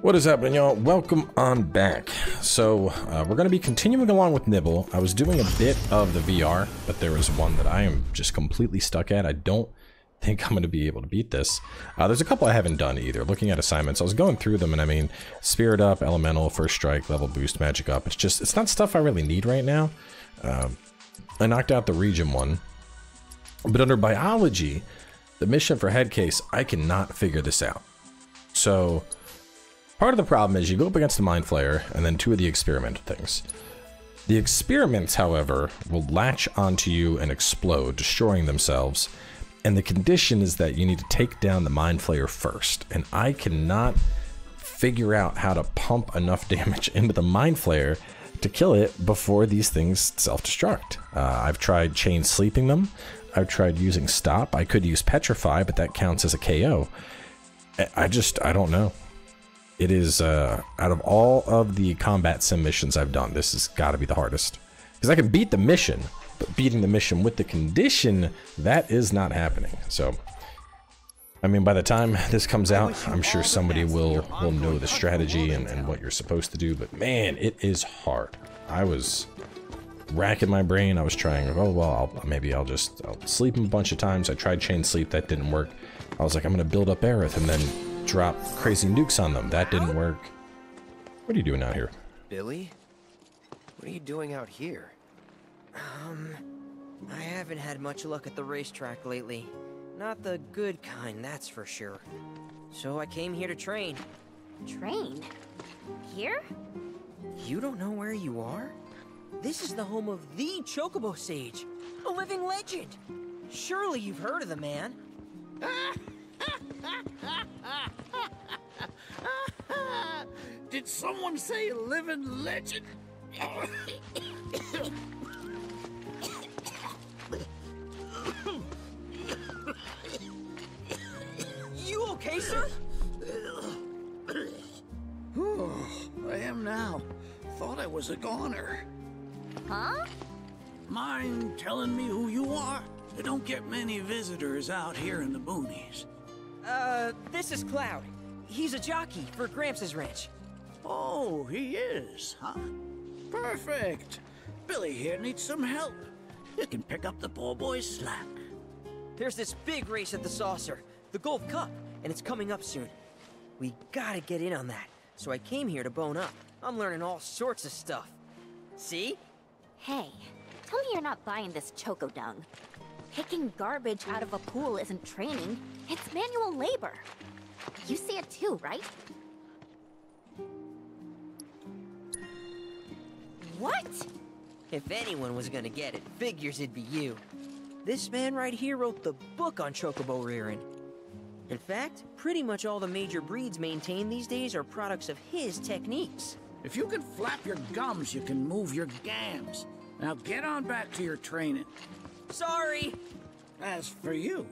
What is happening, y'all? Welcome on back. So we're going to be continuing along with Nibble. I was doing a bit of the VR, but there was one that I am just completely stuck at. I don't think I'm going to be able to beat this. There's a couple I haven't done either. Looking at assignments, I was going through them, and I mean, Spirit Up, Elemental, First Strike, Level Boost, Magic Up. It's just, it's not stuff I really need right now. I knocked out the region one, but under Biology, the mission for Headcase, I cannot figure this out. So part of the problem is you go up against the Mind Flayer and then two of the experimental things. The experiments, however, will latch onto you and explode, destroying themselves. And the condition is that you need to take down the Mind Flayer first. And I cannot figure out how to pump enough damage into the Mind Flayer to kill it before these things self-destruct. I've tried chain sleeping them. I've tried using stop. I could use petrify, but that counts as a KO. I don't know. It is, out of all of the combat sim missions I've done, this has got to be the hardest. Because I can beat the mission, but beating the mission with the condition, that is not happening. So, I mean, by the time this comes out, I'm sure somebody will know the strategy and what you're supposed to do. But man, it is hard. I was racking my brain. I was trying, oh, well, maybe I'll sleep him a bunch of times. I tried chain sleep. That didn't work. I was like, I'm going to build up Aerith and then drop crazy nukes on them. That didn't work. What are you doing out here? Billy? What are you doing out here? I haven't had much luck at the racetrack lately. Not the good kind, that's for sure. So I came here to train. Train? Here? You don't know where you are? This is the home of the Chocobo Sage, a living legend. Surely you've heard of the man. Did someone say living legend? You okay, sir? I am now. Thought I was a goner. Huh? Mind telling me who you are? You don't get many visitors out here in the boonies. This is Cloud. He's a jockey for Gramps' ranch. Oh, he is, huh? Perfect. Billy here needs some help. You can pick up the poor boy's slack. There's this big race at the Saucer, the Gold Cup, and it's coming up soon. We gotta get in on that, so I came here to bone up. I'm learning all sorts of stuff. See? Hey, tell me you're not buying this choco dung. Picking garbage out of a pool isn't training, it's manual labor. You see it too, right? What? If anyone was gonna get it, figures it'd be you. This man right here wrote the book on chocobo rearing. In fact, pretty much all the major breeds maintained these days are products of his techniques. If you can flap your gums, you can move your gams. Now get on back to your training. Sorry! As for you,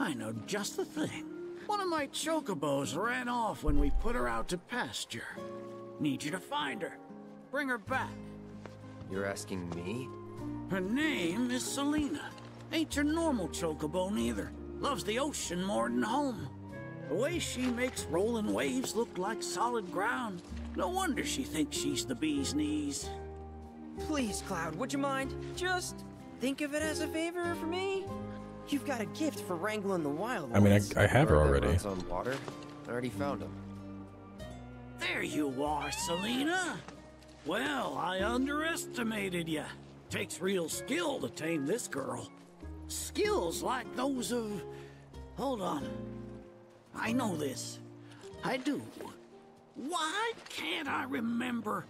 I know just the thing. One of my chocobos ran off when we put her out to pasture. Need you to find her. Bring her back. You're asking me? Her name is Selena. Ain't your normal chocobo neither. Loves the ocean more than home. The way she makes rolling waves look like solid ground. No wonder she thinks she's the bee's knees. Please, Cloud, would you mind? Just think of it as a favor for me. You've got a gift for wrangling the wild ones. I mean, I have her already. On water. I already found him. There you are, Selena. Well, I underestimated you. Takes real skill to tame this girl. Skills like those of... Hold on. I know this. I do. Why can't I remember?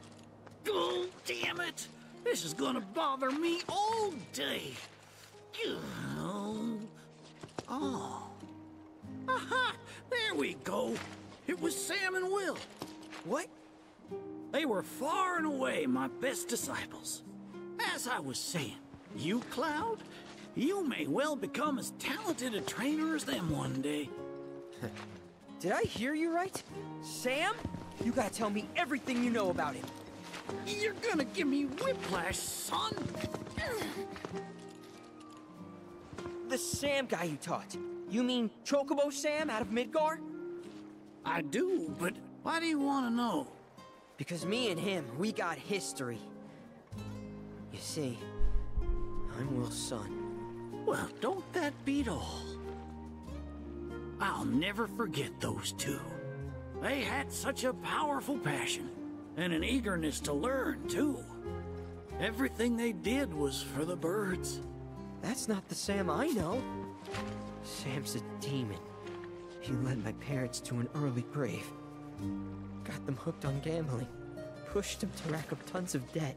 Oh, damn it. This is gonna bother me all day. Oh. Aha! There we go. It was Sam and Will. What? They were far and away my best disciples. As I was saying, you, Cloud, you may well become as talented a trainer as them one day. Did I hear you right? Sam, you gotta tell me everything you know about him. You're gonna give me whiplash, son. The Sam guy you taught. You mean Chocobo Sam out of Midgar? I do, but why do you want to know? Because me and him, we got history. You see, I'm Will's son. Well, don't that beat all? I'll never forget those two. They had such a powerful passion, and an eagerness to learn, too. Everything they did was for the birds. That's not the Sam I know. Sam's a demon. He led my parents to an early grave. Got them hooked on gambling. Pushed them to rack up tons of debt.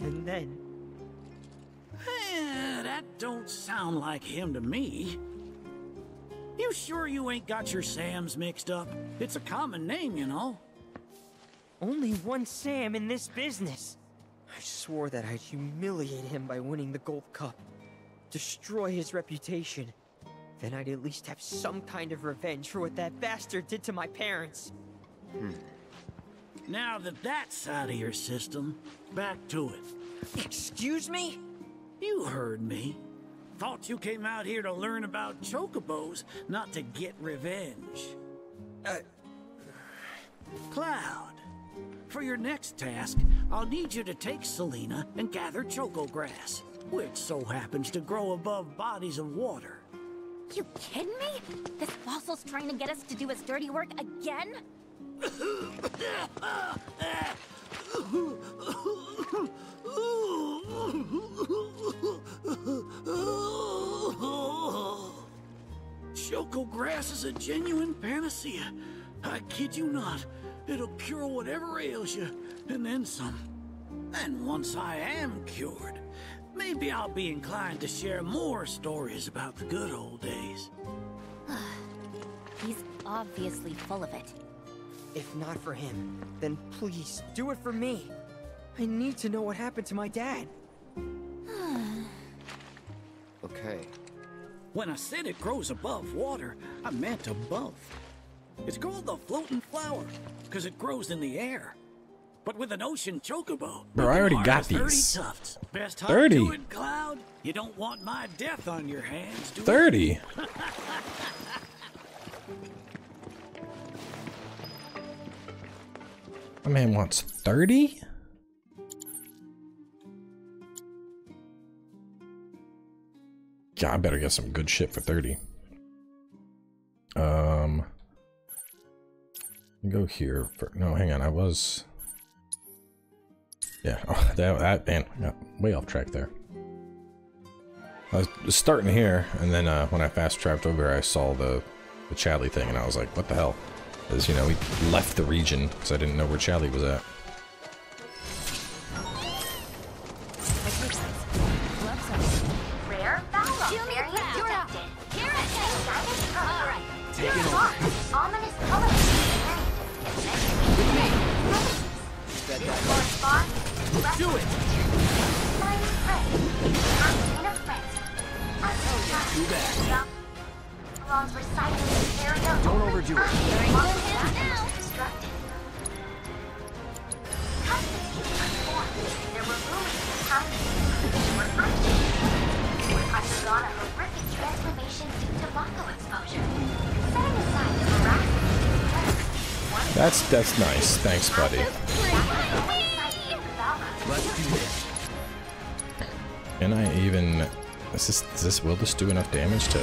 And then... that don't sound like him to me. You sure you ain't got your Sams mixed up? It's a common name, you know. Only one Sam in this business. I swore that I'd humiliate him by winning the Gold Cup. Destroy his reputation. Then I'd at least have some kind of revenge for what that bastard did to my parents. Now that that's out of your system, back to it. Excuse me? You heard me. Thought you came out here to learn about chocobos, not to get revenge. Cloud, for your next task, I'll need you to take Selena and gather choco grass, which so happens to grow above bodies of water. You kidding me? This fossil's trying to get us to do his dirty work again? Choco grass is a genuine panacea. I kid you not. It'll cure whatever ails you, and then some. And once I am cured, maybe I'll be inclined to share more stories about the good old days. He's obviously full of it. If not for him, then please do it for me. I need to know what happened to my dad. Okay. When I said it grows above water, I meant above. It's called the floating flower, because it grows in the air. But with an ocean chocobo, bro, I already got these. 30 tufts. Best hunt to it, Cloud. You don't want my death on your hands, do you? 30. My man wants 30? God, I better get some good shit for 30. Go here for no. Hang on, I was. Yeah, oh, that man, I got way off track there. I was starting here, and then when I fast traveled over, I saw the Chadley thing, and I was like, "What the hell?" Because you know we left the region because I didn't know where Chadley was at. Do it! Don't overdo it. Undergone a horrific transformation due to Mako exposure. Setting aside the miraculous. That's nice. Thanks, buddy. Let's do this. Can I even... Is this will this do enough damage to...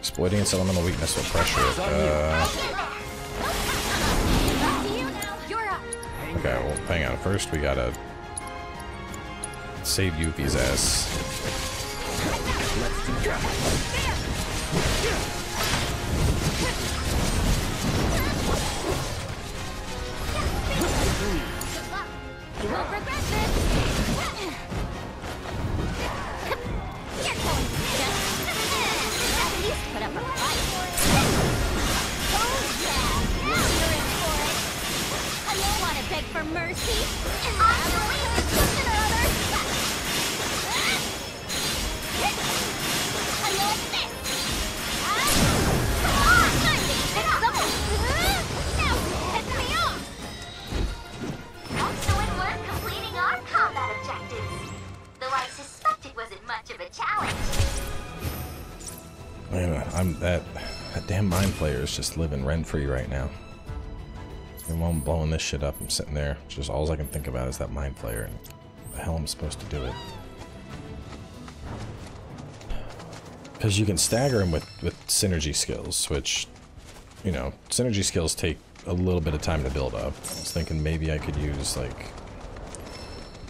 Exploiting its elemental weakness will pressure it. Okay, well, hang on. First, we gotta... save Yuffie's ass. Let's do that. You will regret this! Careful! At least put up a fight for it! Oh yeah! You're in for it! I don't want to beg for mercy! I'm doing something or other! I That damn Mind Flayer is just living rent-free right now. And while I'm blowing this shit up, I'm sitting there. Just all I can think about is that Mind Flayer and the hell I'm supposed to do it. Because you can stagger him with synergy skills, which, you know, synergy skills take a little bit of time to build up. I was thinking maybe I could use, like,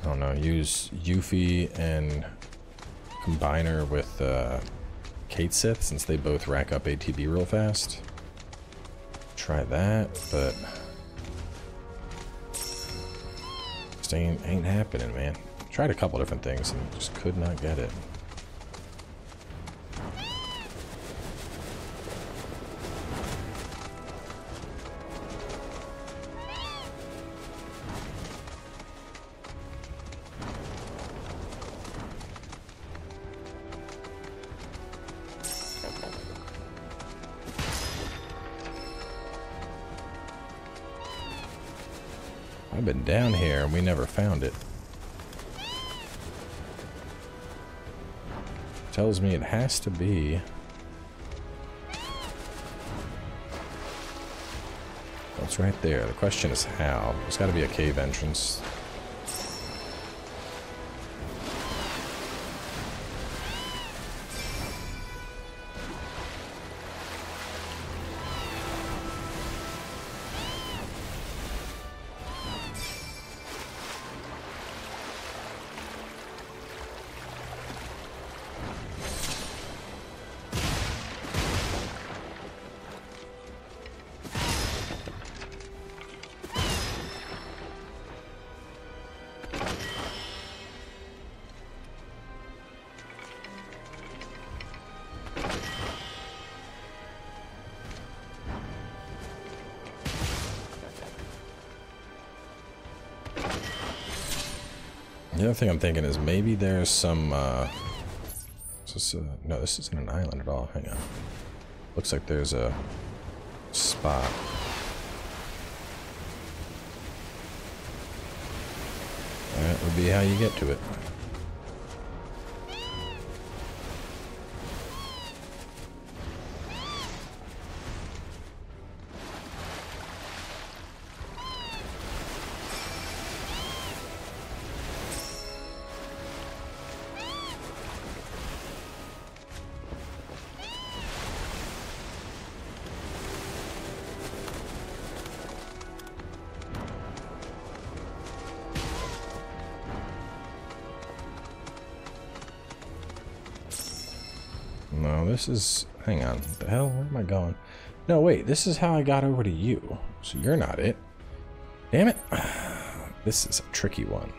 I don't know, use Yuffie and Combiner with Cait Sith, since they both rack up ATB real fast. Try that, but just ain't happening, man. Tried a couple different things and just could not get it. I've been down here and we never found it. Tells me it has to be. It's right there. The question is how. There's got to be a cave entrance. The other thing I'm thinking is maybe there's some, no, this isn't an island at all, hang on. Looks like there's a spot. That would be how you get to it. No, this is... hang on. What the hell? Where am I going? No, wait. This is how I got over to you. So you're not it. Damn it. This is a tricky one.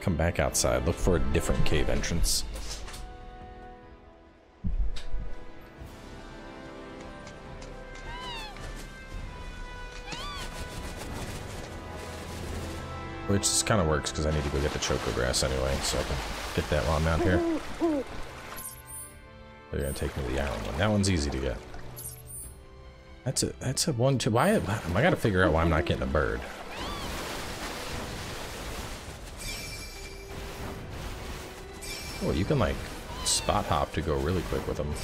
Come back outside. Look for a different cave entrance. Which just kind of works because I need to go get the Choco Grass anyway, so I can get that while I'm out here. They're gonna take me to the island one. That one's easy to get. That's a 1-2. Why am I gotta figure out why I'm not getting a bird? Oh, you can like spot hop to go really quick with them.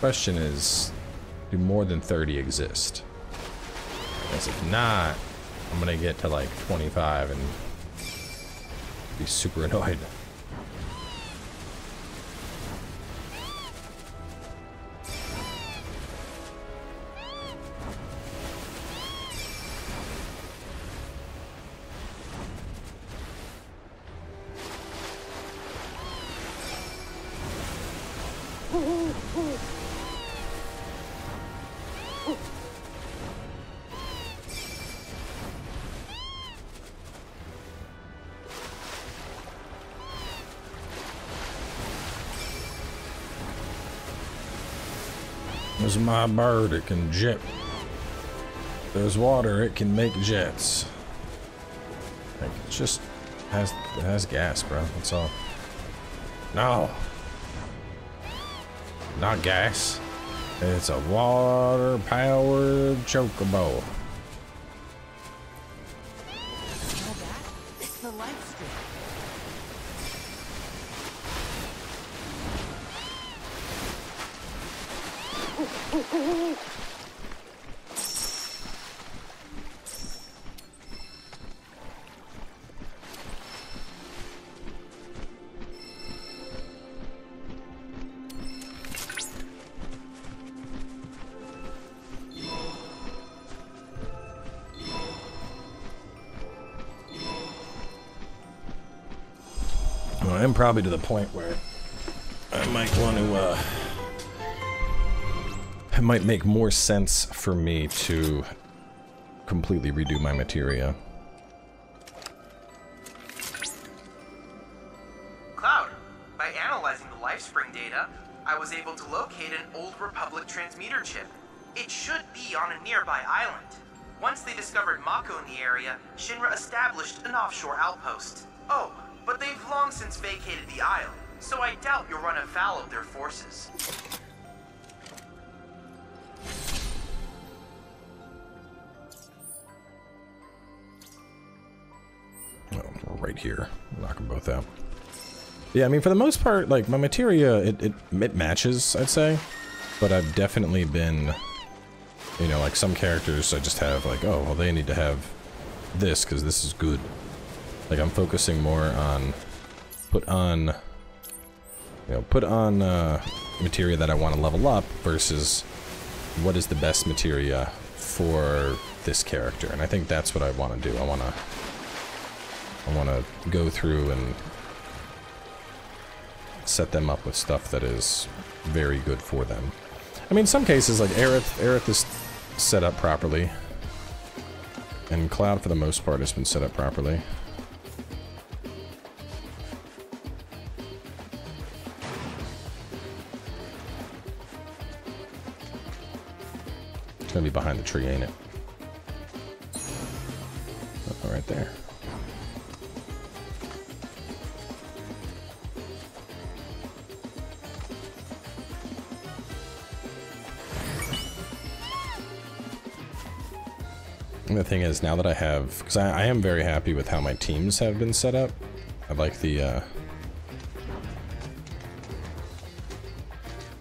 Question is, do more than 30 exist? Because if not, I'm gonna get to like 25 and be super annoyed. There's my bird, it can jet. There's water, it can make jets. Like, it just has gas, bro, that's all. No. Not gas. It's a water-powered Chocobo. I'm probably to the point where I might want to, it might make more sense for me to completely redo my materia. Cloud, by analyzing the Lifespring data, I was able to locate an old Republic transmitter chip. It should be on a nearby island. Once they discovered Mako in the area, Shinra established an offshore outpost. Oh, but they've long since vacated the isle, so I doubt you'll run afoul of their forces. Oh, right here. Knock them both out. Yeah, I mean, for the most part, like, my materia, it matches, I'd say. But I've definitely been, you know, like, some characters I just have, like, oh, well, they need to have this, because this is good. Like, I'm focusing more on, put on materia that I want to level up versus what is the best materia for this character. And I think that's what I want to do. I want to go through and set them up with stuff that is very good for them. I mean, some cases, like Aerith is set up properly. And Cloud, for the most part, has been set up properly. It's gonna be behind the tree, ain't it? Oh, right there. And the thing is, now that I have, because I am very happy with how my teams have been set up. I like the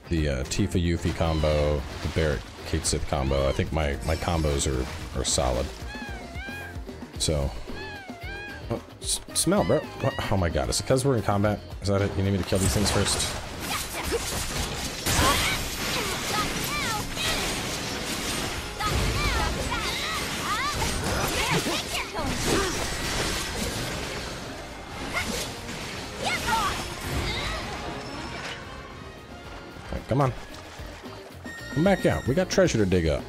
Tifa Yuffie combo, the Barrett Cait Sith combo. I think my combos are solid. So, oh, smell, bro. Oh my god, is it because we're in combat? Is that it? You need me to kill these things first? Right, come on. Come back out. We got treasure to dig up.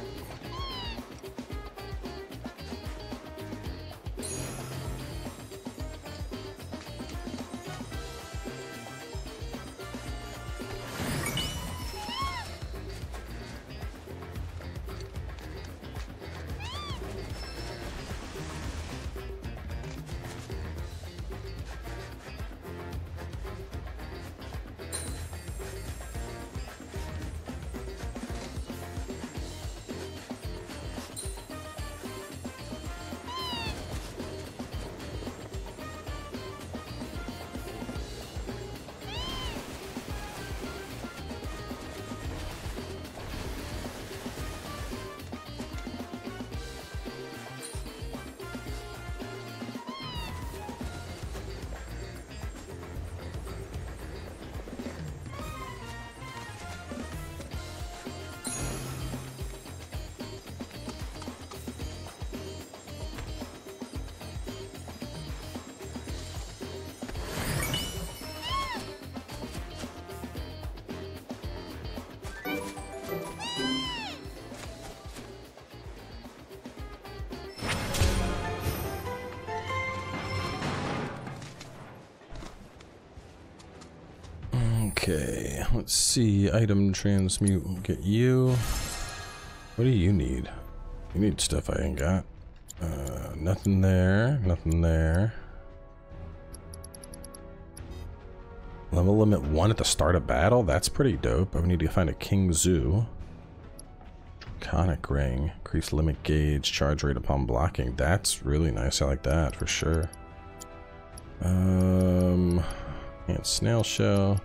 Let's see, item transmute will get you. What do you need? You need stuff I ain't got. Nothing there, nothing there. Level limit 1 at the start of battle? That's pretty dope. I need to find a King Zoo. Draconic Ring. Increase limit gauge, charge rate upon blocking. That's really nice. I like that for sure. And Snail Shell.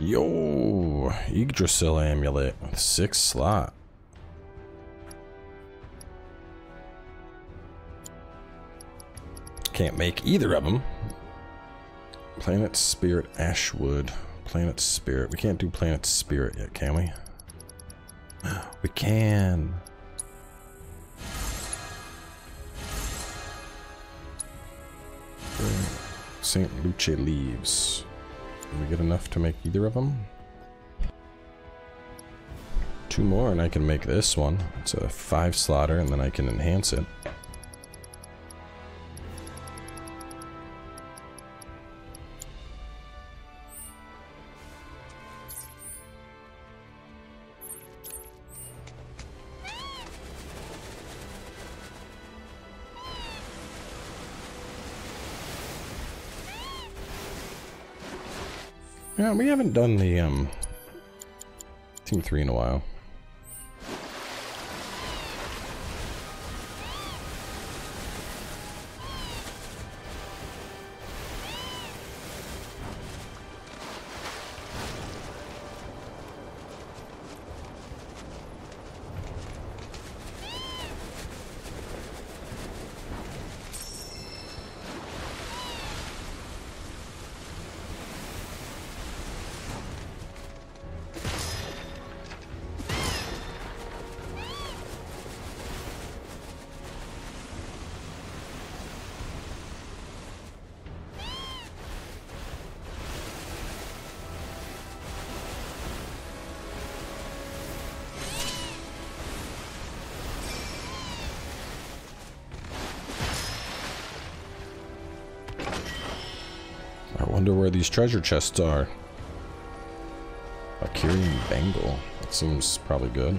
Yo! Yggdrasil amulet with 6 slot. Can't make either of them. Planet Spirit Ashwood. Planet Spirit. We can't do Planet Spirit yet, can we? We can. St. Lucia leaves. Did we get enough to make either of them? 2 more and I can make this one. It's a 5 slotter and then I can enhance it. Yeah, we haven't done the Team 3 in a while. I wonder where these treasure chests are. A Kirin Bangle. That seems probably good.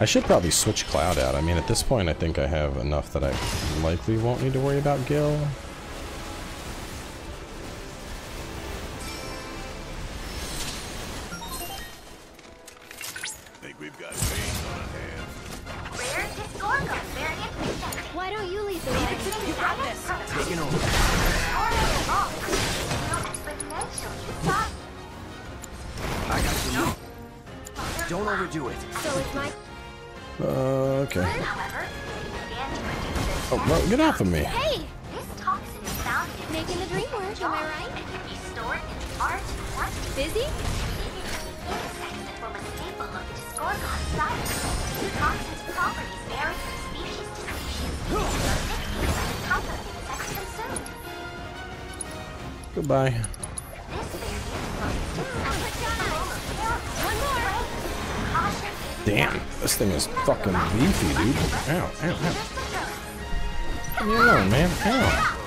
I should probably switch Cloud out. I mean, at this point, I think I have enough that I likely won't need to worry about Gil. Get off of me! Hey! This toxin is valuable. Making the dream work, am I right? It can be stored in the art work. Busy? Insects that form a staple of the Discorgon science. The toxin's properties vary from species to species. The type of insects consumed. Goodbye. This variant. Damn, this thing is fucking beefy, dude. Ow, ow, ow. Leave me alone, man. Ow.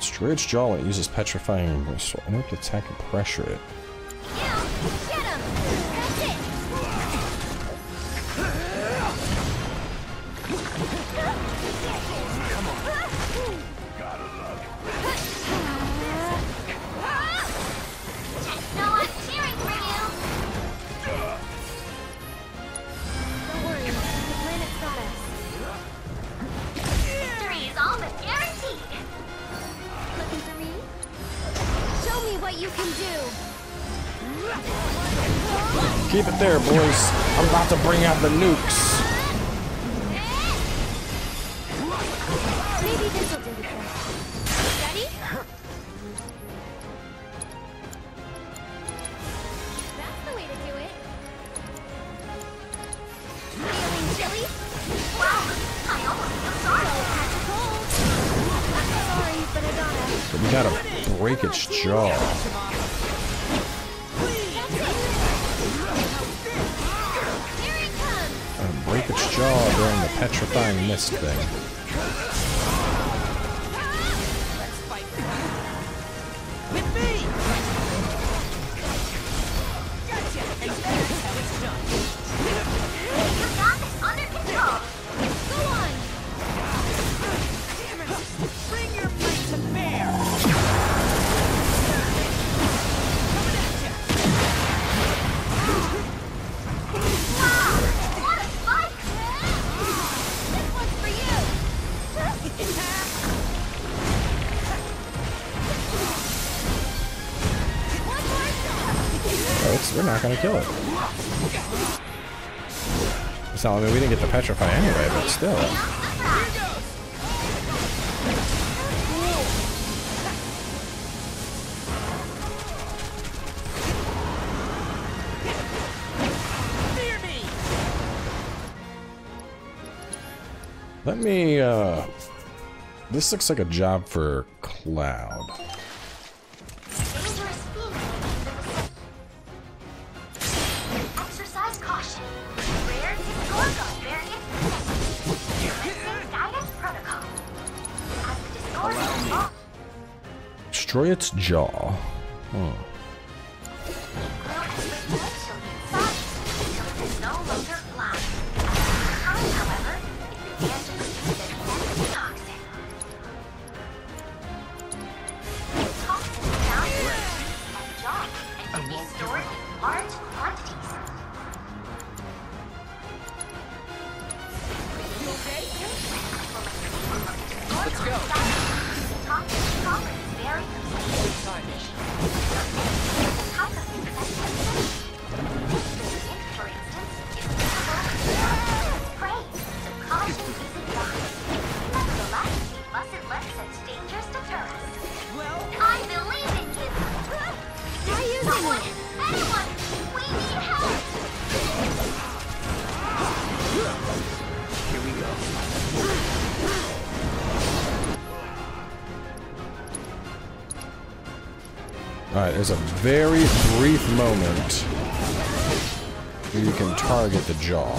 Destroy its jaw. It uses petrifying bristle. I need to attack and pressure it. Keep it there, boys. I'm about to bring out the nukes. Maybe this'll do the trick. Ready? That's the way to do it. Feeling chilly? Wow! I almost feel sorry. I'm sorry, but I gotta. So we gotta break its jaw. doing the petrifying mist thing. Gonna kill it. So I mean, we didn't get the petrify anyway, but still. Let me. This looks like a job for Cloud. Destroy its jaw. Oh. Alright, there's a very brief moment where you can target the jaw.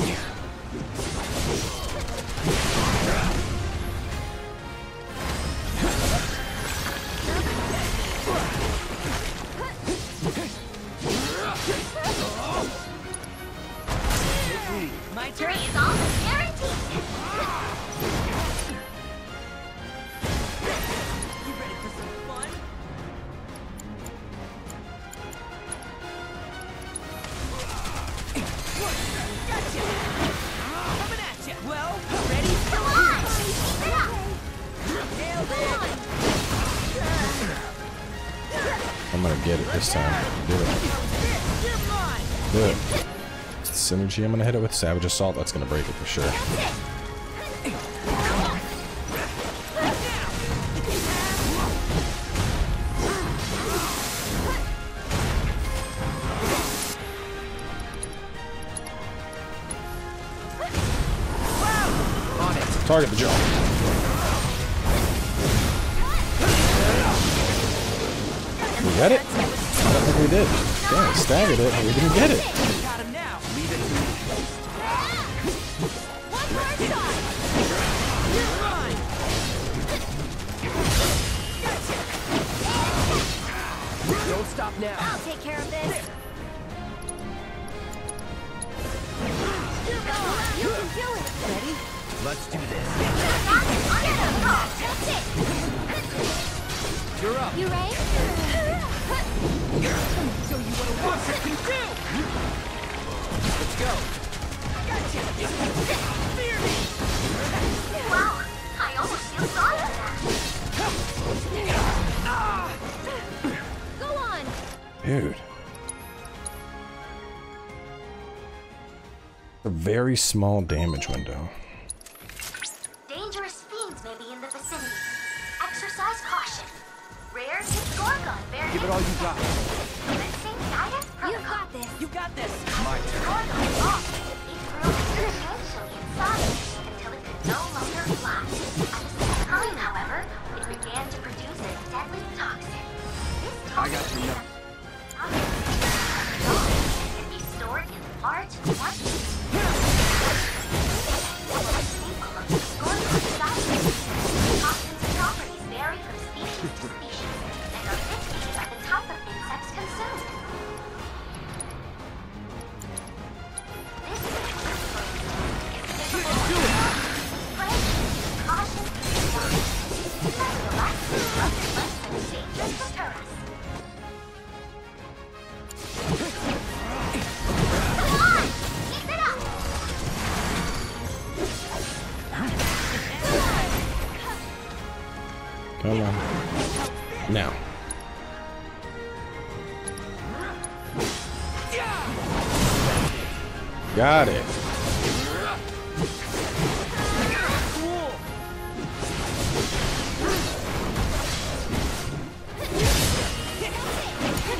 I'm gonna hit it with Savage Assault. That's gonna break it for sure. Target the jaw. We got it? I don't think we did. Yeah, staggered it, and we didn't get it. Now. I'll take care of this. You can do it. Ready? Let's do this. You're up. You ready? So you want to watch what you do? Let's go. Gotcha. Fear me. Wow. I almost feel sorry for that. Dude. A very small damage window. Dangerous fiends may be in the vicinity. Exercise caution. Rare hits Gorgon variant. Give it all you got. Commencing guidance protocol. You got this. You got this. My turn. Gorgon lost. It grew substantially in size until it could no longer fly. At the same time, however, it began to produce a deadly toxin. This toxin can be stored in large quantities. now. Got it.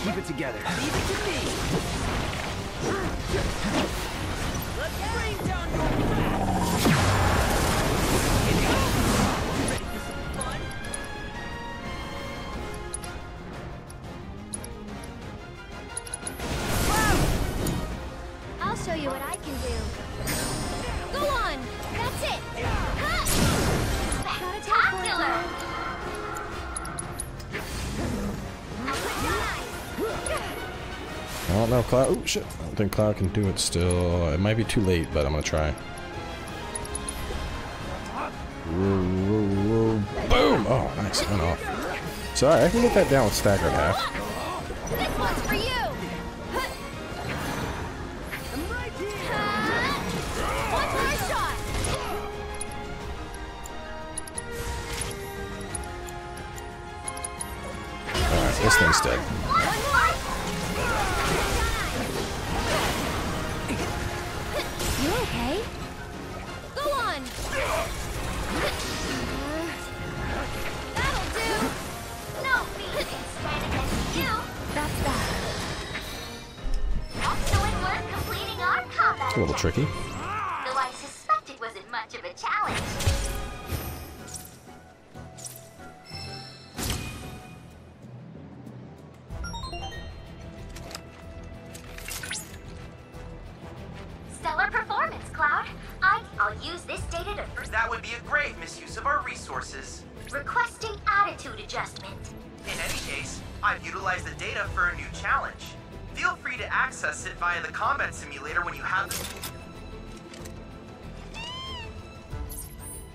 Keep it together. Leave it to me. Let's bring down your path. Wow. I'll show you what I can do. Go on. That's it. Ha! Killer. I don't know, Cloud. Oh shit! I don't think Cloud can do it still. It might be too late, but I'm gonna try. Boom! Oh, nice. Went off. Sorry, I can get that down with staggered half. This one's for you. I'm right here. One more shot. All right, this thing's dead. Okay. Go on. That'll do. No, it's right against you. That's that. Also, it was completing our combat. It's a little tricky. Though I suspect it wasn't much of a challenge.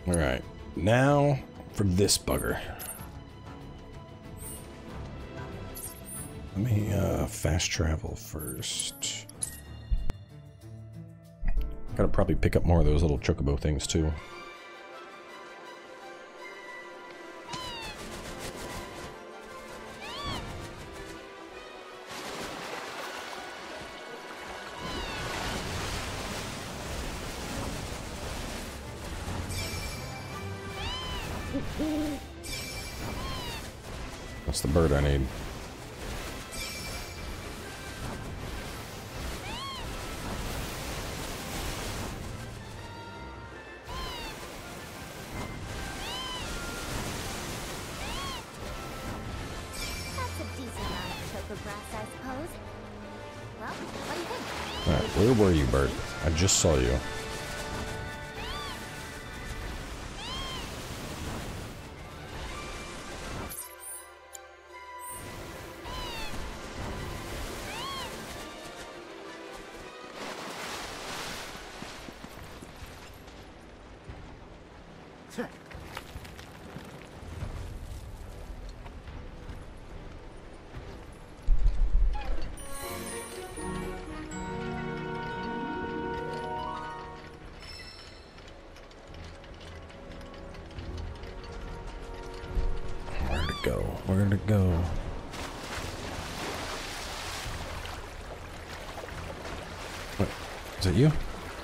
Alright, now for this bugger. Let me fast travel first. Gotta probably pick up more of those little Chocobo things too. That's the bird I need. That's a decent amount of chocobrass, I suppose. Well, what do you think? Alright, where were you, bird? I just saw you.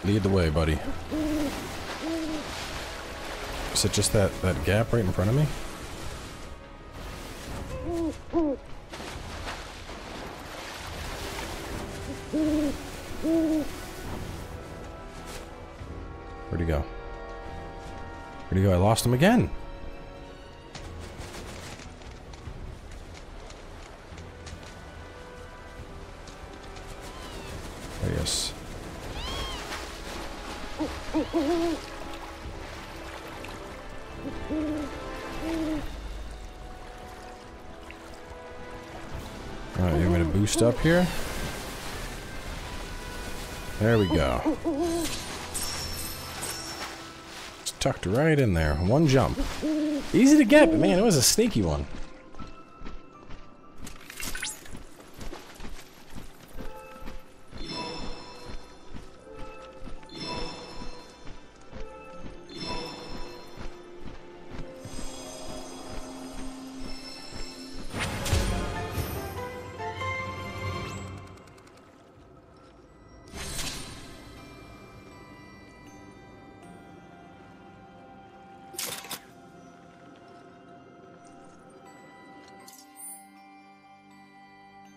Lead the way, buddy. Is it just that gap right in front of me? Where'd he go? Where'd he go? I lost him again. Up here. There we go. It's tucked right in there. One jump. Easy to get, but man, it was a sneaky one.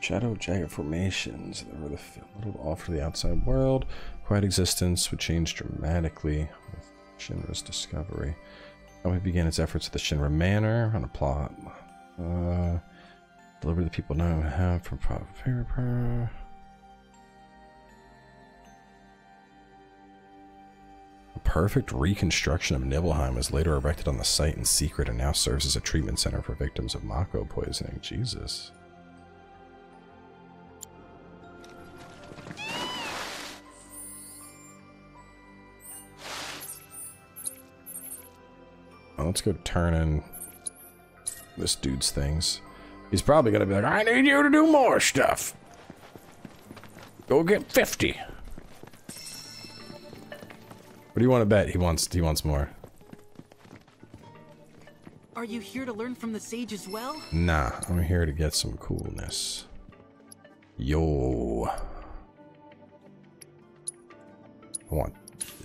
Shadow Jagged Formations that were the little offer to the outside world. Quiet existence would change dramatically with Shinra's discovery. Now we began its efforts at the Shinra Manor on a plot. Deliver the people now have from Proper. A perfect reconstruction of Nibelheim was later erected on the site in secret and now serves as a treatment center for victims of Mako poisoning. Jesus. Well, let's go turn in this dude's things. He's probably gonna be like, I need you to do more stuff. Go get 50. What do you want to bet? He wants more. Are you here to learn from the sage as well? Nah, I'm here to get some coolness. Yo. I want,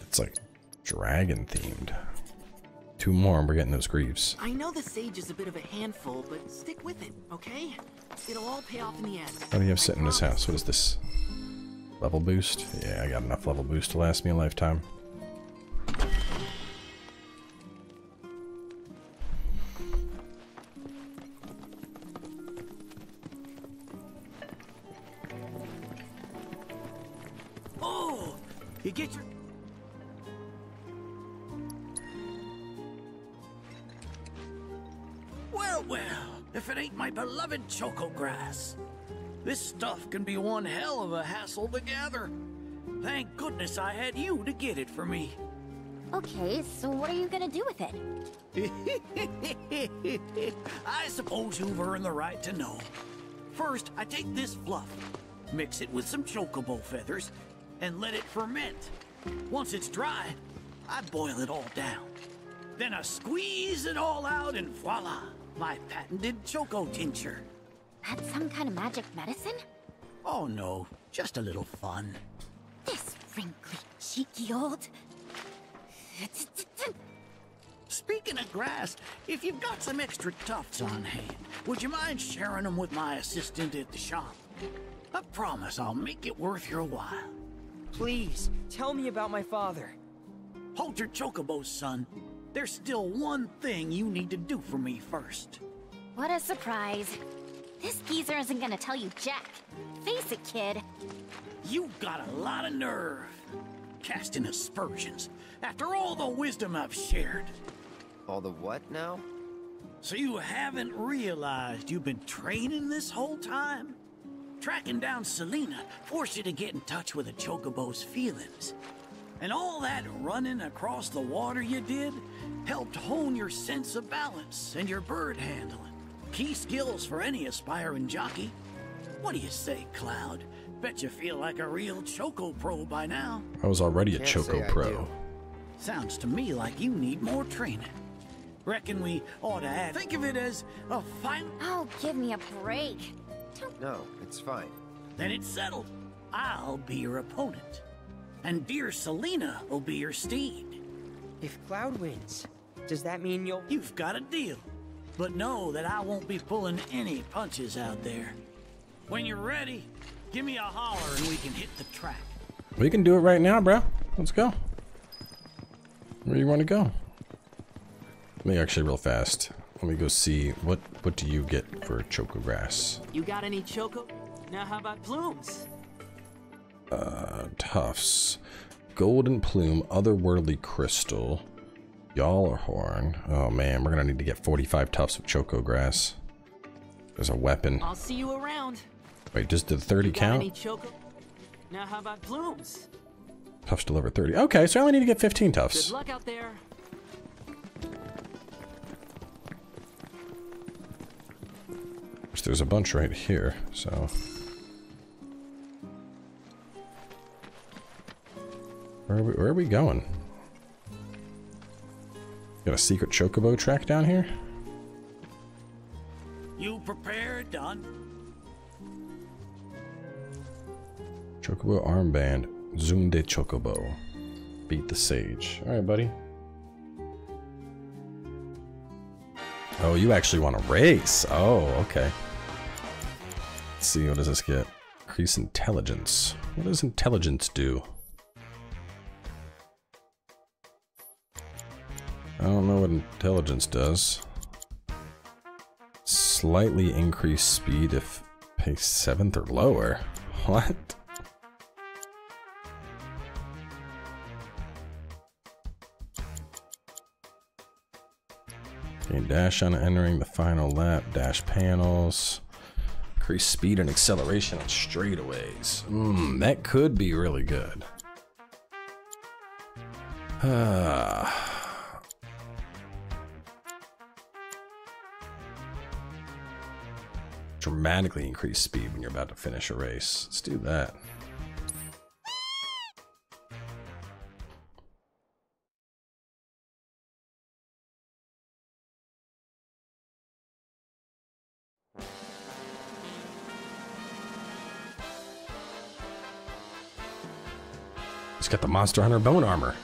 it's like dragon themed. Two more and we're getting those greaves. I know the sage is a bit of a handful, but stick with it, okay? It'll all pay off in the end. What do you have sitting in this house? What is this? Level boost? Yeah, I got enough level boost to last me a lifetime. Oh! You get your... If it ain't my beloved choco grass. This stuff can be one hell of a hassle to gather. Thank goodness I had you to get it for me. Okay, so what are you gonna do with it? I suppose you've earned the right to know. First, I take this fluff, mix it with some chocobo feathers, and let it ferment. Once it's dry, I boil it all down. Then I squeeze it all out and voila. My patented choco tincture. That's some kind of magic medicine? Oh no, just a little fun. This wrinkly, cheeky old... Speaking of grass, if you've got some extra tufts on hand, would you mind sharing them with my assistant at the shop? I promise I'll make it worth your while. Please, tell me about my father. Hold your chocobos, son. There's still one thing you need to do for me first. What a surprise. This geezer isn't gonna tell you jack. Face it, kid. You've got a lot of nerve. Casting aspersions. After all the wisdom I've shared. All the what now? So you haven't realized you've been training this whole time? Tracking down Selena forced you to get in touch with a chocobo's feelings. And all that running across the water you did helped hone your sense of balance and your bird handling. Key skills for any aspiring jockey. What do you say, Cloud? Bet you feel like a real choco pro by now. I was already a choco pro. Sounds to me like you need more training. Reckon we ought to add. Think of it as a final. Oh, give me a break. No, it's fine. Then it's settled. I'll be your opponent. And dear Selena will be your steed. If Cloud wins, does that mean you'll... You've got a deal. But know that I won't be pulling any punches out there. When you're ready, give me a holler and we can hit the track. We can do it right now, bro. Let's go. Where do you want to go? Let me actually real fast. Let me go see what do you get for choco grass. You got any choco? Now how about plumes? Tufts, golden plume, otherworldly crystal, yaller horn. Oh man, we're gonna need to get 45 tufts of choco grass as a weapon. I'll see you around. Wait, just did 30 count? Now how about plumes? Tufts deliver 30. Okay, so I only need to get 15 tufts. Good luck out there. Which there's a bunch right here, so. Where are we going? Got a secret chocobo track down here? You prepared, Don? Chocobo armband. Zoom de chocobo. Beat the sage. Alright, buddy. Oh, you actually want to race. Oh, okay. Let's see, what does this get? Increase intelligence. What does intelligence do? I don't know what intelligence does. Slightly increased speed if pace 7th or lower. What? Okay, dash on entering the final lap, dash panels. Increased speed and acceleration on straightaways. That could be really good. Dramatically increase speed when you're about to finish a race. Let's do that. He's got the Monster Hunter bone armor.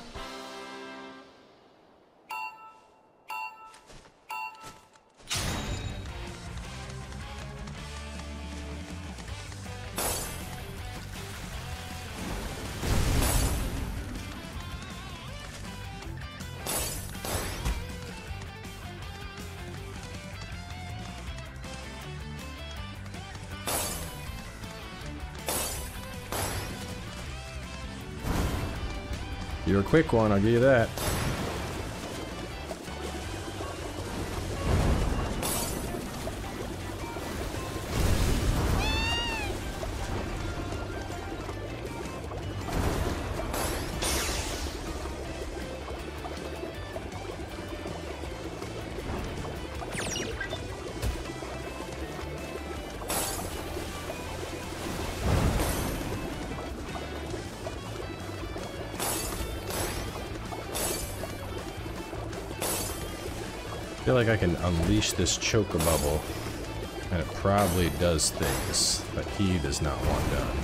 You're a quick one, I'll give you that. I feel like I can unleash this Chocobubble, and it probably does things that he does not want done.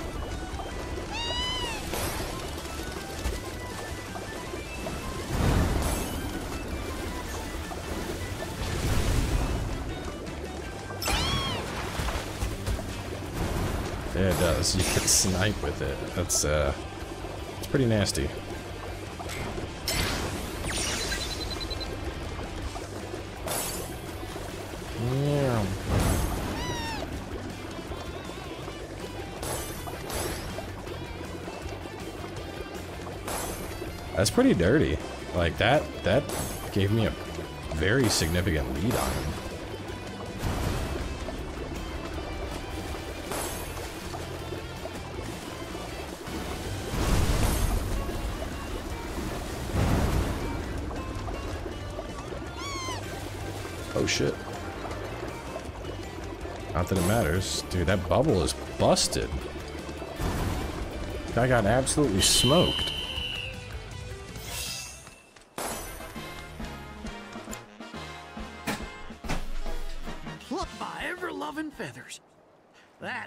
Yeah, it does. You can snipe with it. That's it's pretty nasty. That's pretty dirty. Like that gave me a very significant lead on him. Oh shit. Not that it matters. Dude, that bubble is busted. I got absolutely smoked.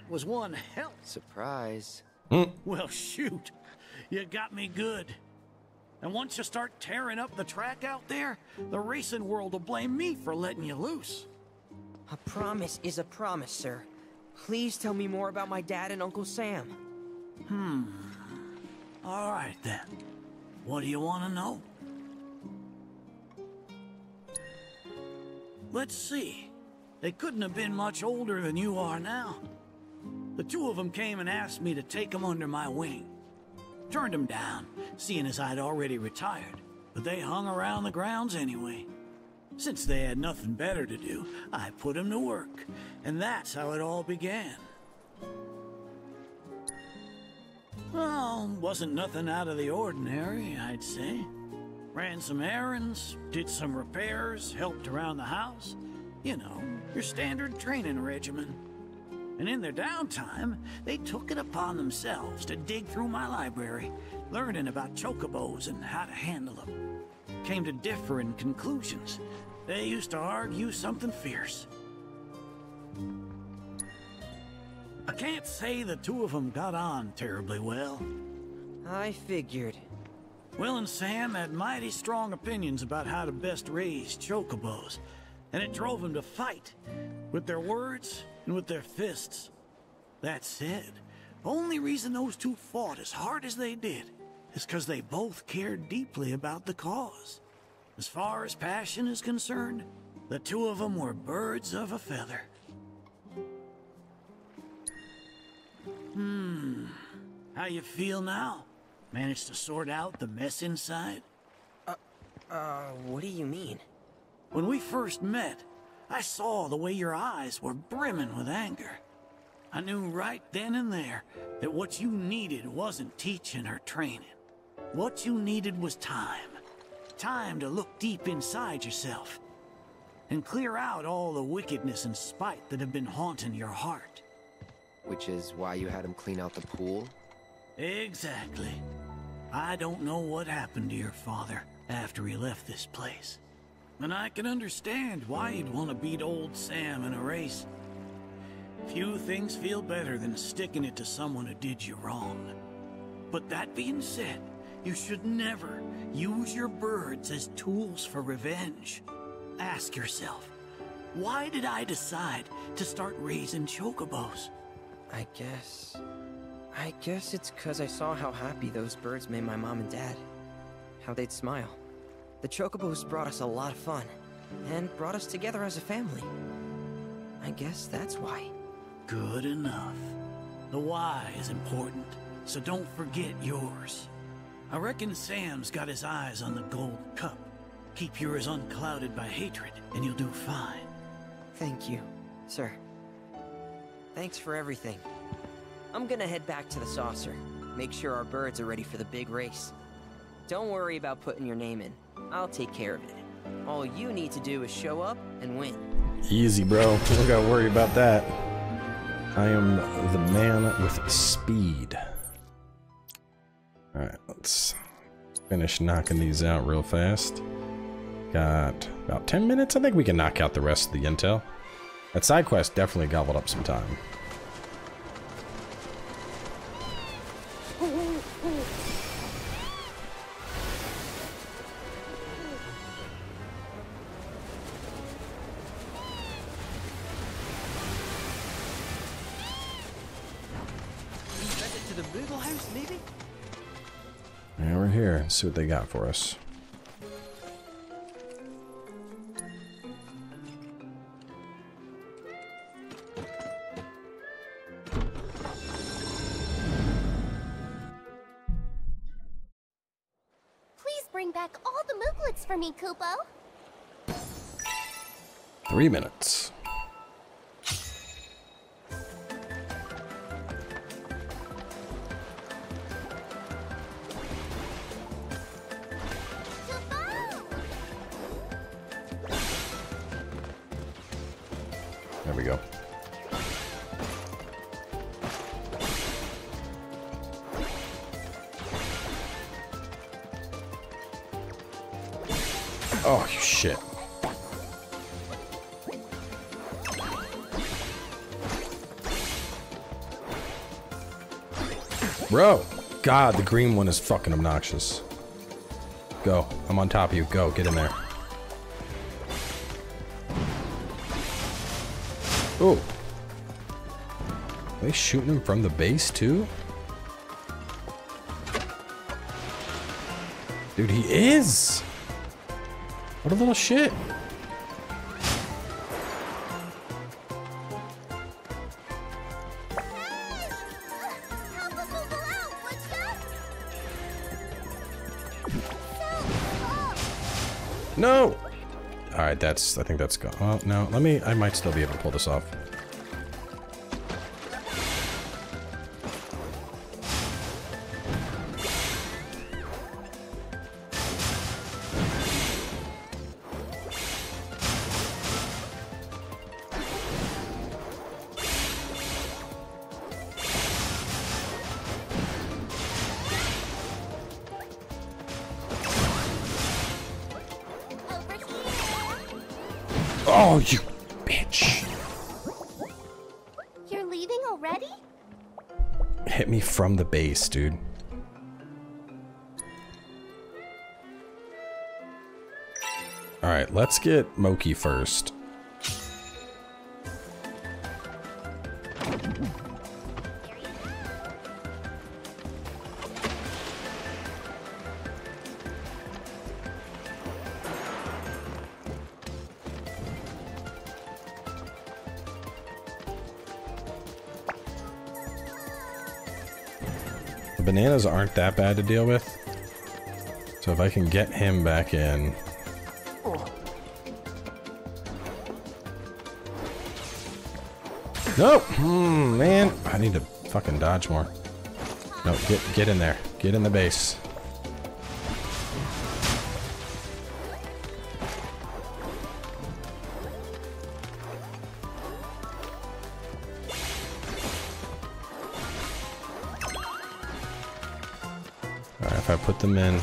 Was one hell surprise. Well, shoot, you got me good. And once you start tearing up the track out there, the racing world will blame me for letting you loose. A promise is a promise, sir. Please tell me more about my dad and Uncle Sam. All right then. What do you want to know? Let's see. They couldn't have been much older than you are now. The two of them came and asked me to take them under my wing. Turned them down, seeing as I'd already retired. But they hung around the grounds anyway. Since they had nothing better to do, I put them to work. And that's how it all began. Well, wasn't nothing out of the ordinary, I'd say. Ran some errands, did some repairs, helped around the house. You know, your standard training regimen. And in their downtime, they took it upon themselves to dig through my library, learning about chocobos and how to handle them. Came to differing conclusions. They used to argue something fierce. I can't say the two of them got on terribly well. I figured. Will and Sam had mighty strong opinions about how to best raise chocobos, and it drove them to fight with their words and with their fists. That said, the only reason those two fought as hard as they did is because they both cared deeply about the cause. As far as passion is concerned, the two of them were birds of a feather. How you feel now? Managed to sort out the mess inside? What do you mean? When we first met, I saw the way your eyes were brimming with anger. I knew right then and there that what you needed wasn't teaching or training. What you needed was time. Time to look deep inside yourself and clear out all the wickedness and spite that have been haunting your heart. Which is why you had him clean out the pool? Exactly. I don't know what happened to your father after he left this place. And I can understand why you'd want to beat old Sam in a race. Few things feel better than sticking it to someone who did you wrong. But that being said, you should never use your birds as tools for revenge. Ask yourself, why did I decide to start raising chocobos? I guess it's because I saw how happy those birds made my mom and dad. How they'd smile. The chocobos brought us a lot of fun, and brought us together as a family. I guess that's why. Good enough. The why is important, so don't forget yours. I reckon Sam's got his eyes on the gold cup. Keep yours unclouded by hatred, and you'll do fine. Thank you, sir. Thanks for everything. I'm gonna head back to the saucer. Make sure our birds are ready for the big race. Don't worry about putting your name in. I'll take care of it. All you need to do is show up and win. Easy, bro. Don't gotta worry about that. I am the man with speed. Alright, let's finish knocking these out real fast. Got about 10 minutes. I think we can knock out the rest of the intel. That side quest definitely gobbled up some time. See what they got for us. Please bring back all the Mooglets for me, Kupo. 3 minutes. Oh, shit. Bro! God, the green one is fucking obnoxious. Go. I'm on top of you. Go. Get in there. Ooh. Are they shooting him from the base, too? Dude, he is! What a little shit. No! Alright, that's, I think that's gone. Oh, no, I might still be able to pull this off. Oh, you bitch. You're leaving already? Hit me from the base, dude. Alright, let's get Moki first. bananas aren't that bad to deal with. So if I can get him back in. Nope! Man, I need to fucking dodge more. No, get in there. Get in the base. Alright, if I put them in.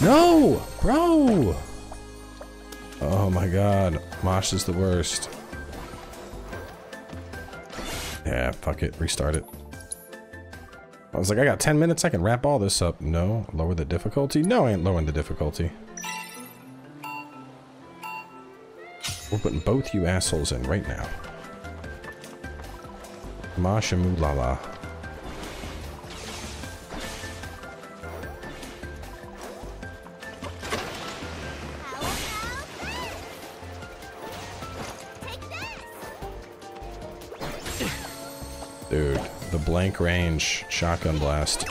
No! Bro! Oh my god. Mosh is the worst. Yeah, fuck it. Restart it. I was like, I got 10 minutes. I can wrap all this up. No. Lower the difficulty? No, I ain't lowering the difficulty. We're putting both you assholes in right now. Mosh and Mooglala. Dude, the blank range shotgun blast.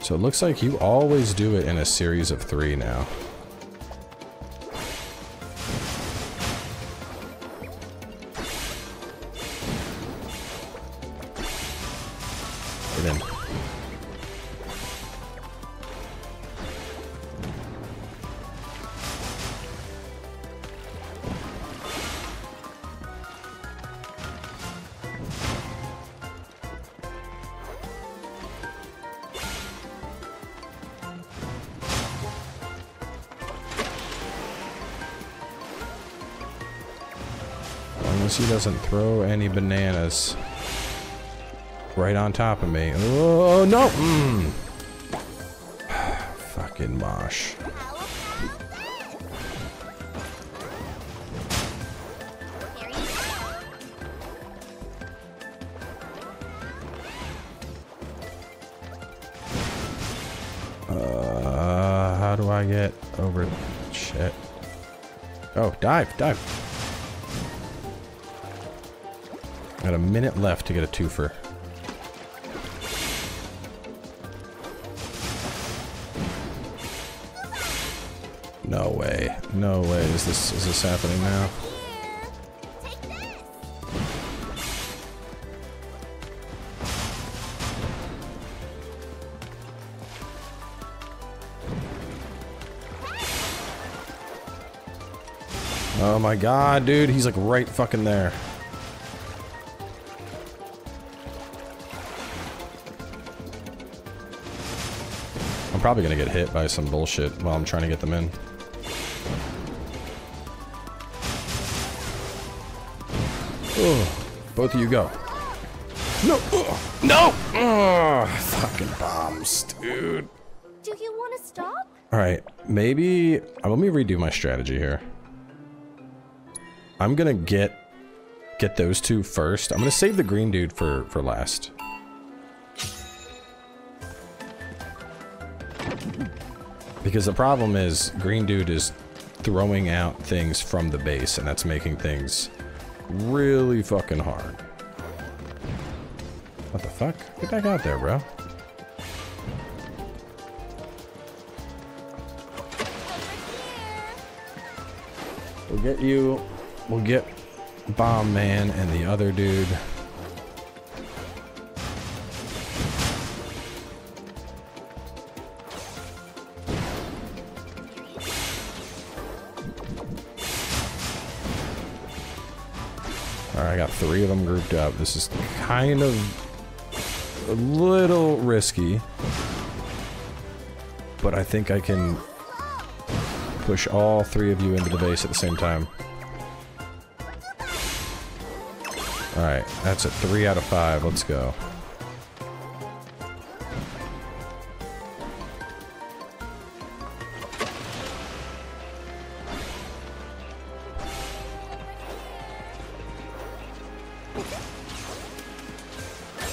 So it looks like you always do it in a series of 3 now. Get in. He doesn't throw any bananas right on top of me. Oh no! Fucking Mosh. How do I get over? Shit. Oh, dive. Got a minute left to get a twofer. No way. No way. Is this happening now? Oh my god, dude. He's like right fucking there. Probably gonna get hit by some bullshit while I'm trying to get them in. Oh, both of you go. No, no! Fucking bombs, dude. Do you want to stop? All right, maybe let me redo my strategy here. I'm gonna get those two first. I'm gonna save the green dude for last. Because the problem is, green dude is throwing out things from the base, and that's making things really fucking hard. What the fuck? Get back out there, bro. We'll get you. We'll get Bomb Man and the other dude. I got 3 of them grouped up. This is kind of a little risky, but I think I can push all 3 of you into the base at the same time. All right, that's a 3 out of 5. Let's go.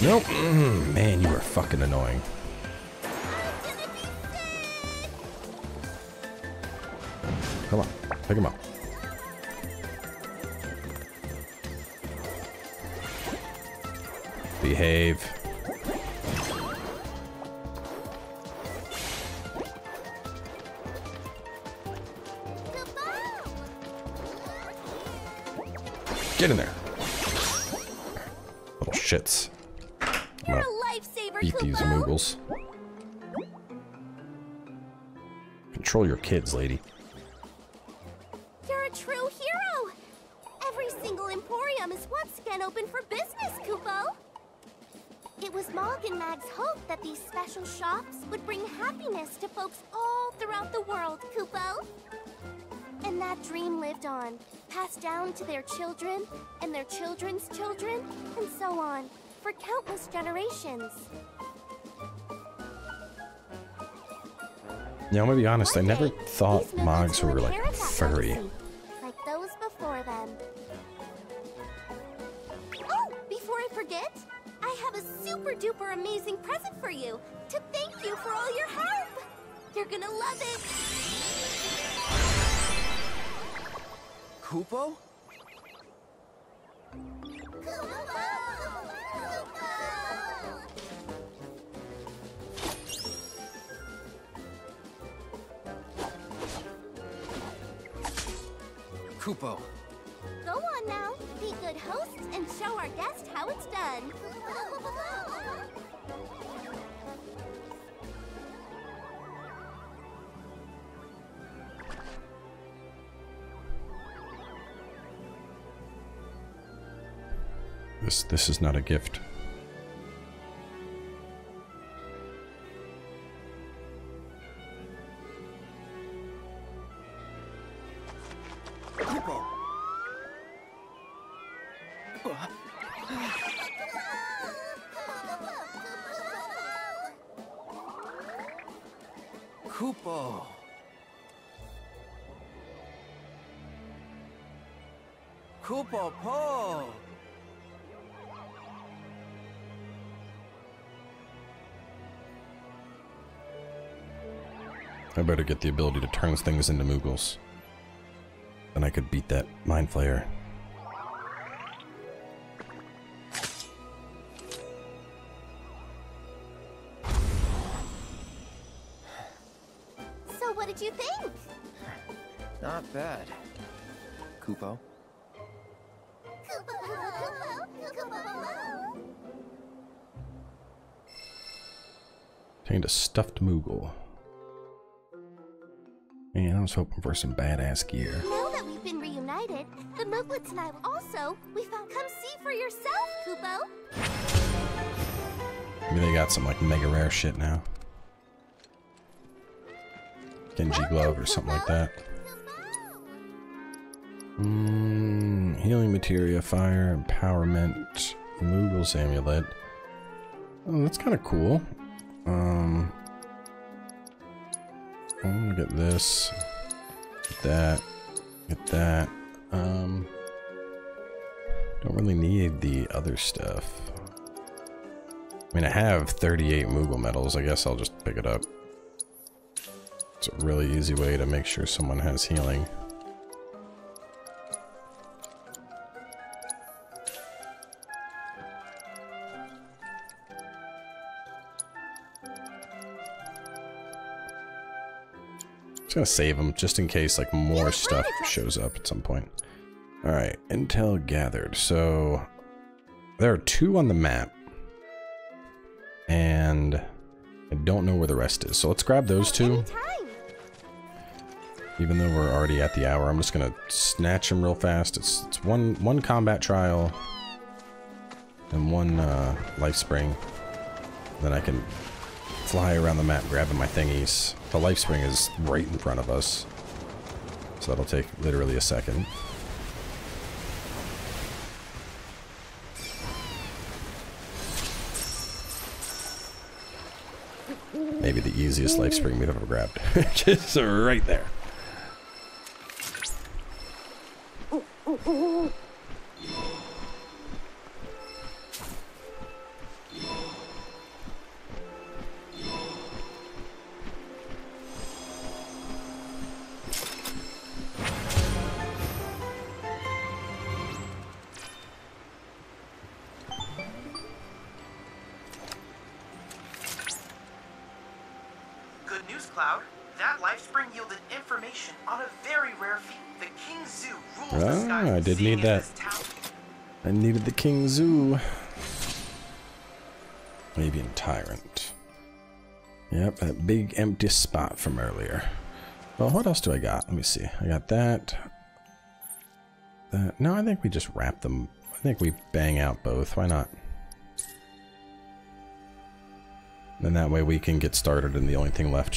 Nope. Man, you are fucking annoying. Come on, pick him up. Behave. Get in there. Little shits. I'm gonna beat these Moogles. Control your kids, lady. You're a true hero. Every single emporium is once again open for business, Kupo. It was Mog and Mag's hope that these special shops would bring happiness to folks all throughout the world, Kupo. And that dream lived on, passed down to their children, and their children's children, and so on, for countless generations. Now, I'm gonna be honest, I never thought Mogs were, like, furry. Like those before them. Oh, before I forget, I have a super-duper amazing present for you, to thank you for all your help! You're gonna love it! Kupo? Kupo. Go on now, be good hosts and show our guest how it's done. This is not a gift. Kupo. Kupo po. I better get the ability to turn things into Moogles. Then I could beat that Mind Flayer. So what did you think? Not bad. Kupo. Obtained a stuffed Moogle. Man, I was hoping for some badass gear. Now that we've been reunited, the Mooglets and I also, we found come see for yourself, Kupo. Maybe they got some like mega rare shit now. Genji glove or something like that. Healing materia, fire, empowerment, Moogles amulet. Oh, that's kind of cool. I'm gonna get this, get that, get that. Don't really need the other stuff. I mean, I have 38 Moogle medals. I guess I'll just pick it up. It's a really easy way to make sure someone has healing. Just gonna save them just in case like more stuff shows up at some point. All right, intel gathered. So there are two on the map, and I don't know where the rest is. So let's grab those two. Even though we're already at the hour, I'm just gonna snatch them real fast. It's one combat trial and one life spring. Then I can fly around the map grabbing my thingies. The life spring is right in front of us, so that'll take literally a second. Maybe the easiest life spring we've ever grabbed. Just right there. news, Cloud. That life spring yielded information on a very rare feat. The King Zoo rules the sky. I did need that. I needed the King Zoo. Maybe in Tyrant. Yep, that big empty spot from earlier. Well, what else do I got? Let me see. I got that. No, I think we just wrap them. I think we bang out both. Why not? Then that way we can get started, and the only thing left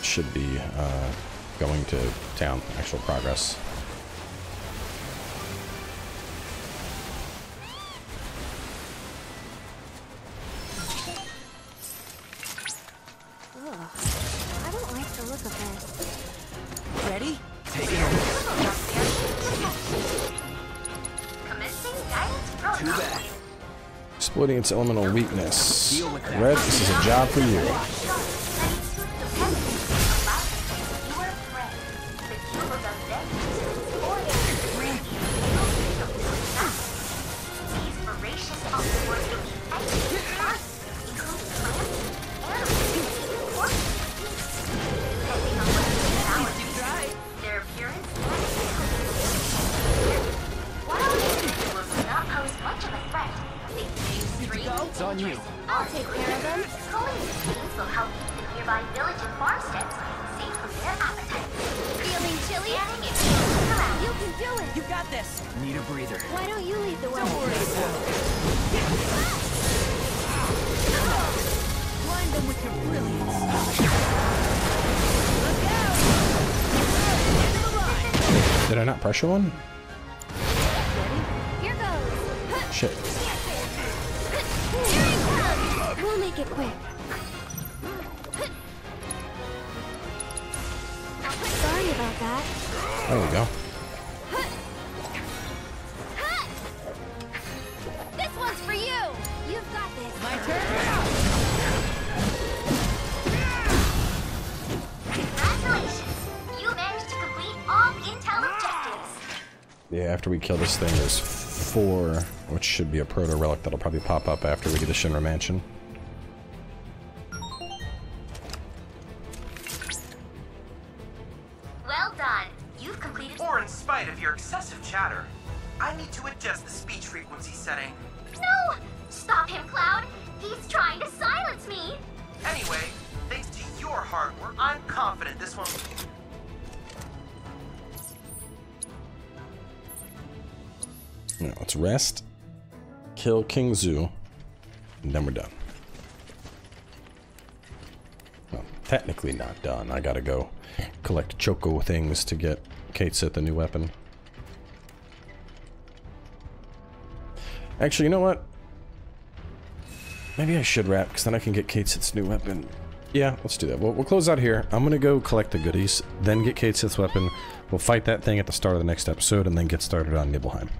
should be, going to town, actual progress. Exploiting its elemental weakness. Red, this is a job for you. Pressure one? Here goes. Shit. We'll make it quick. Sorry about that. There we go. This one's for you. You've got this. My turn. Congratulations. You managed to complete all the intel objectives. Yeah, after we kill this thing, there's 4, which should be a proto-relic that'll probably pop up after we get the Shinra Mansion. Well done. You've completed... Or in spite of your excessive chatter, I need to adjust the speech frequency setting. No! Stop him, Cloud! He's trying to silence me! Anyway, thanks to your hard work, I'm confident this one... Now, let's rest, kill King Zoo, and then we're done. Well, technically not done. I gotta go collect Choco things to get Cait Sith the new weapon. Actually, you know what? Maybe I should wrap, because then I can get Cait Sith's new weapon. Yeah, let's do that. We'll close out here. I'm gonna go collect the goodies, then get Cait Sith's weapon. We'll fight that thing at the start of the next episode, and then get started on Nibelheim.